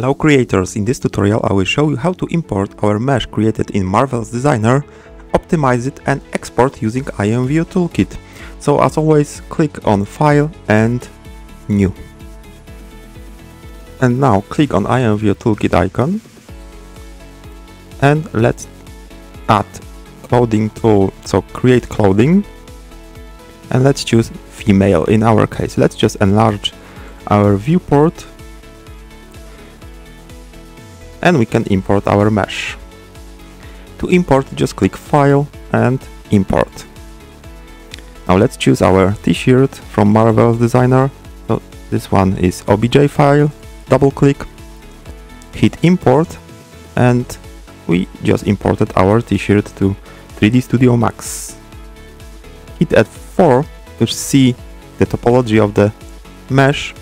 Hello creators, in this tutorial I will show you how to import our mesh created in Marvelous Designer, optimize it and export using IMVU Toolkit. So as always, click on File and New. And now click on IMVU Toolkit icon and let's add clothing tool, so create clothing, and let's choose female in our case. Let's just enlarge our viewport and we can import our mesh. To import, just click File and Import. Now let's choose our t-shirt from Marvelous Designer. So this one is OBJ file, double click, hit Import, and we just imported our t-shirt to 3D Studio Max. Hit F4 to see the topology of the mesh.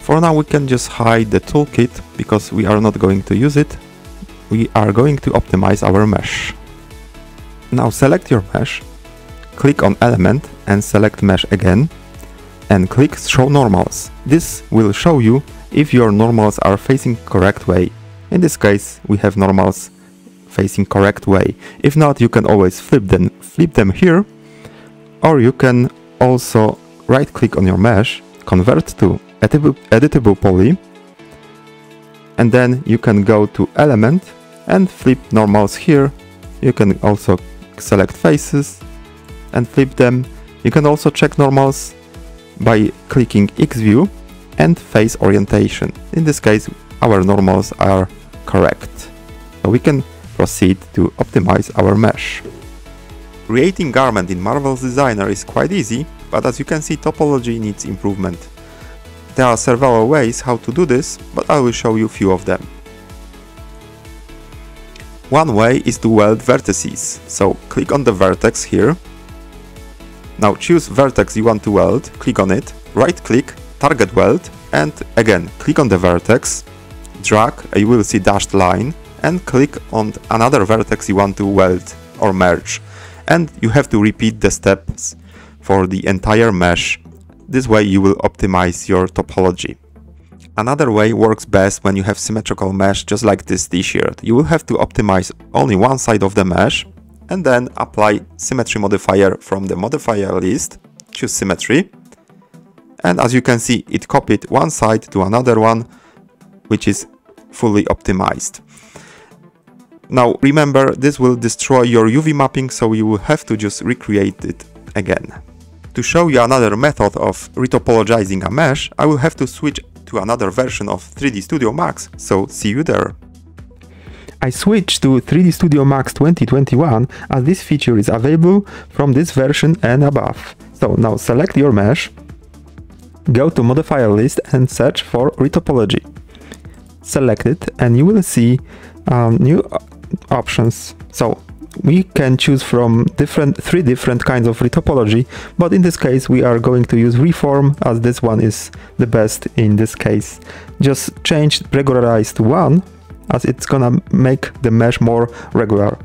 For now we can just hide the toolkit because we are not going to use it. We are going to optimize our mesh. Now select your mesh, click on element and select mesh again and click show normals. This will show you if your normals are facing correct way. In this case we have normals facing correct way. If not, you can always flip them here, or you can also right click on your mesh, convert to editable poly, and then you can go to element and flip normals here. You can also select faces and flip them. You can also check normals by clicking X view and face orientation. In this case our normals are correct. So we can proceed to optimize our mesh. Creating garment in Marvelous Designer is quite easy, but as you can see topology needs improvement. There are several ways how to do this, but I will show you a few of them. One way is to weld vertices, so click on the vertex here. Now choose vertex you want to weld, click on it, right click, target weld, and again click on the vertex, drag, you will see dashed line, and click on another vertex you want to weld or merge. And you have to repeat the steps for the entire mesh. This way you will optimize your topology. Another way works best when you have symmetrical mesh just like this t-shirt. You will have to optimize only one side of the mesh and then apply symmetry modifier from the modifier list, choose symmetry. And as you can see it copied one side to another one, which is fully optimized. Now remember, this will destroy your UV mapping, so you will have to just recreate it again. To show you another method of retopologizing a mesh, I will have to switch to another version of 3D Studio Max, so see you there. I switched to 3D Studio Max 2021 as this feature is available from this version and above. So now select your mesh, go to modifier list and search for retopology. Select it and you will see new options. So we can choose from three different kinds of retopology, but in this case we are going to use reform as this one is the best in this case. Just change regularized one as it's gonna make the mesh more regular.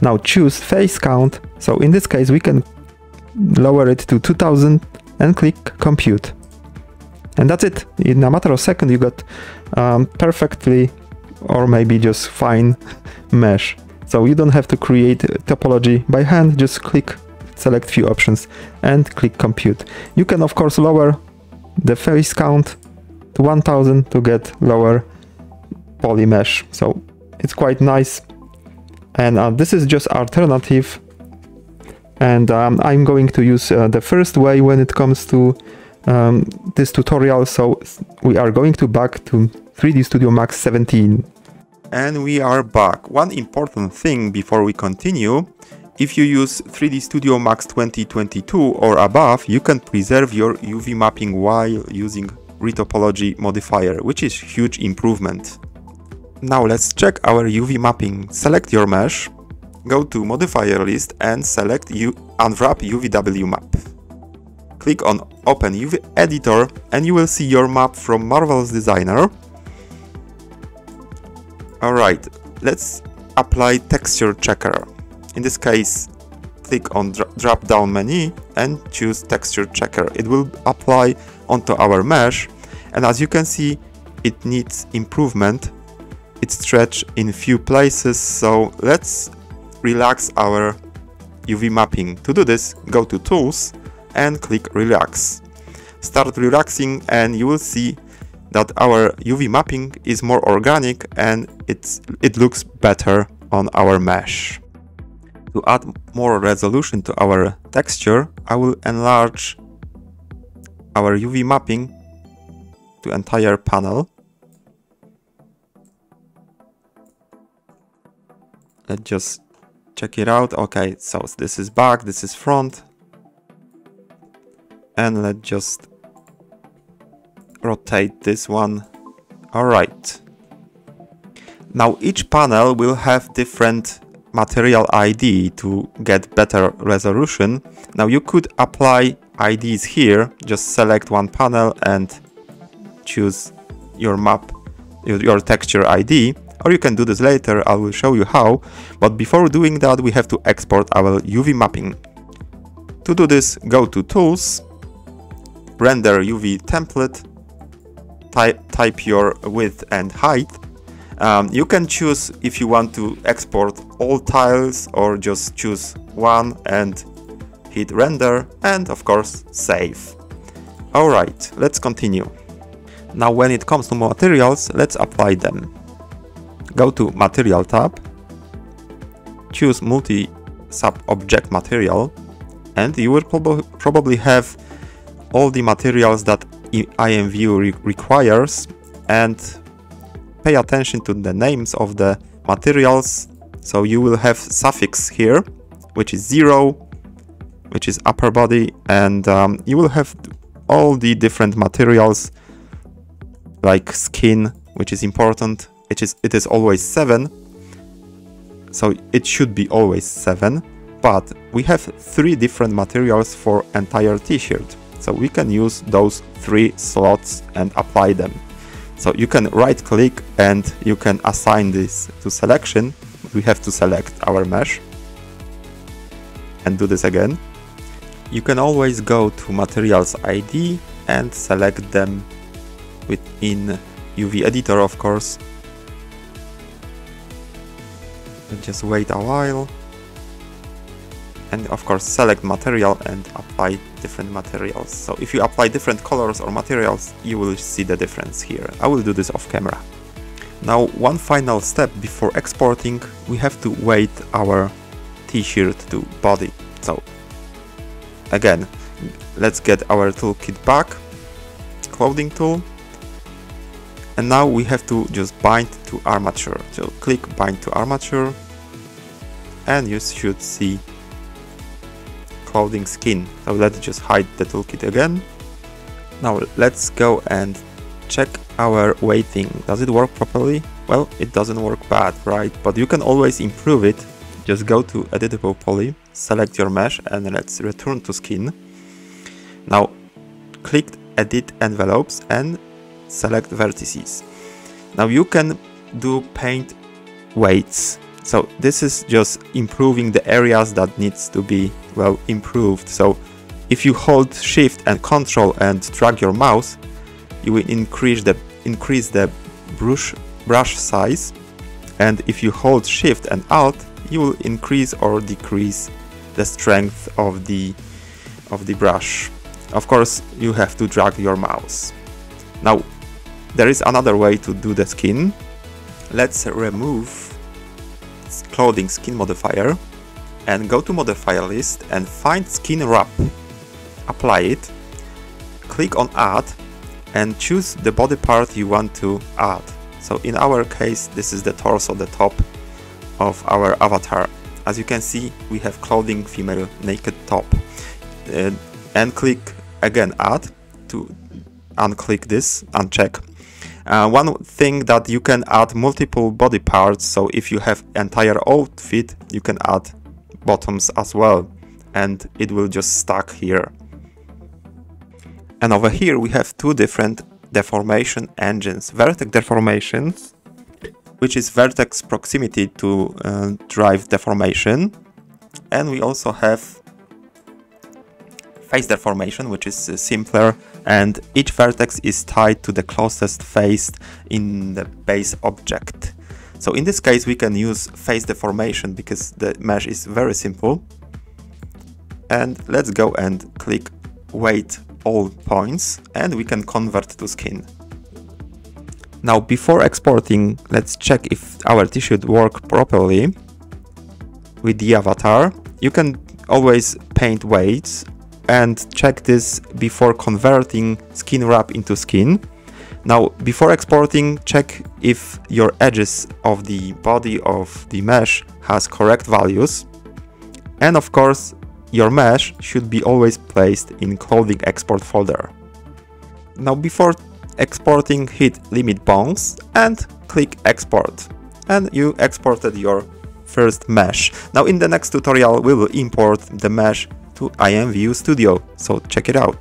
Now choose face count, so in this case we can lower it to 2000 and click compute. And that's it. In a matter of seconds you got perfectly or maybe just fine mesh. So you don't have to create topology by hand, just click, select few options and click compute. You can of course lower the face count to 1000 to get lower poly mesh. So it's quite nice. And this is just alternative. And I'm going to use the first way when it comes to this tutorial. So we are going to back to 3D Studio Max 17. And we are back. One important thing before we continue, if you use 3D Studio Max 2022 or above, you can preserve your UV mapping while using retopology modifier, which is huge improvement. Now let's check our UV mapping. Select your mesh, go to modifier list and select unwrap UVW map. Click on open UV editor and you will see your map from Marvelous Designer. Alright, let's apply texture checker. In this case, click on drop down menu and choose texture checker. It will apply onto our mesh and as you can see, it needs improvement. It's stretched in few places, so let's relax our UV mapping. To do this, go to Tools and click Relax. Start relaxing and you will see that our UV mapping is more organic and it looks better on our mesh. To add more resolution to our texture, I will enlarge our UV mapping to entire panel. Let's just check it out. Okay, so this is back, this is front. And let's just rotate this one. All right. Now each panel will have different material ID to get better resolution. Now you could apply IDs here. Just select one panel and choose your map, your texture ID, or you can do this later. I will show you how, but before doing that, we have to export our UV mapping. To do this, go to Tools, Render UV Template, type your width and height. You can choose if you want to export all tiles or just choose one and hit render and of course save. All right, let's continue. Now when it comes to materials, let's apply them. Go to Material tab, choose Multi-Sub-Object Material, and you will probably have all the materials that IMVU requires, and pay attention to the names of the materials. So you will have suffix here, which is 0, which is upper body, and you will have all the different materials like skin, which is important. It is always 7, so it should be always 7, but we have 3 different materials for entire t-shirt, so we can use those 3 slots and apply them. So you can right click and you can assign this to selection. We have to select our mesh and do this again. You can always go to Materials ID and select them within UV editor, of course. Just wait a while and of course select material and apply different materials. So if you apply different colors or materials, you will see the difference here. I will do this off camera. Now one final step before exporting, we have to weight our t-shirt to body. So again, let's get our toolkit back, clothing tool, and now we have to just bind to armature. So click bind to armature and you should see clothing skin. So let's just hide the toolkit again. Now let's go and check our weighting. Does it work properly? Well, it doesn't work bad, right? But you can always improve it. Just go to editable poly, select your mesh, and let's return to skin. Now click edit envelopes and select vertices. Now you can do paint weights. So this is just improving the areas that needs to be, well, improved. So if you hold Shift and Control and drag your mouse, you will increase the brush size. And if you hold Shift and Alt, you will increase or decrease the strength of the brush. Of course, you have to drag your mouse. Now, there is another way to do the skin. Let's remove clothing skin modifier and go to modifier list and find skin wrap, apply it, click on add and choose the body part you want to add. So in our case, this is the torso, the top of our avatar. As you can see, we have clothing female naked top, and click again add to unclick this, uncheck. One thing that you can add multiple body parts, so if you have entire outfit, you can add bottoms as well, and it will just stack here. And over here we have 2 different deformation engines. Vertex deformation, which is vertex proximity to drive deformation, and we also have face deformation, which is simpler, and each vertex is tied to the closest face in the base object. So in this case we can use face deformation because the mesh is very simple. And let's go and click weight all points, and we can convert to skin. Now before exporting, let's check if our tissue should work properly with the avatar. You can always paint weights and check this before converting skin wrap into skin. Now before exporting, check if your edges of the body of the mesh has correct values, and of course your mesh should be always placed in clothing export folder. Now before exporting, hit limit bounds and click export, and you exported your first mesh. Now in the next tutorial we will import the mesh to IMVU Studio, so check it out.